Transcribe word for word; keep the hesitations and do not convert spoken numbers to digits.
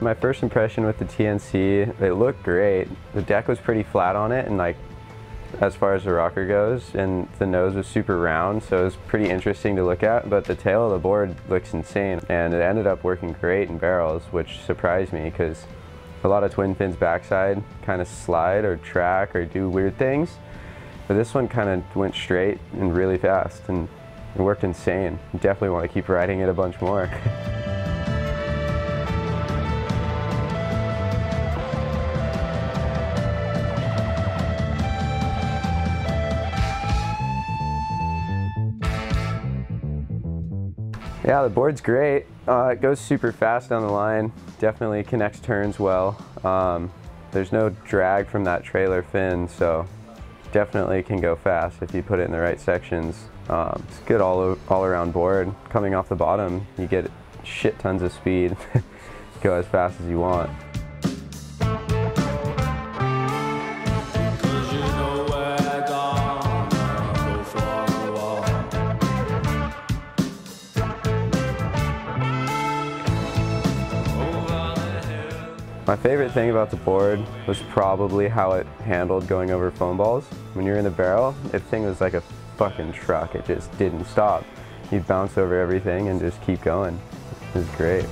My first impression with the T N C, it looked great. The deck was pretty flat on it, and like as far as the rocker goes, and the nose was super round, so it was pretty interesting to look at, but the tail of the board looks insane, and it ended up working great in barrels, which surprised me because a lot of twin fins backside kind of slide or track or do weird things, but this one kind of went straight and really fast, and it worked insane. Definitely want to keep riding it a bunch more. Yeah, the board's great. Uh, it goes super fast down the line. Definitely connects turns well. Um, there's no drag from that trailer fin, so definitely can go fast if you put it in the right sections. Um, it's good all, all around board. Coming off the bottom, you get shit tons of speed. Go as fast as you want. My favorite thing about the board was probably how it handled going over foam balls. When you're in the barrel, the thing was like a fucking truck. It just didn't stop. You'd bounce over everything and just keep going. It was great.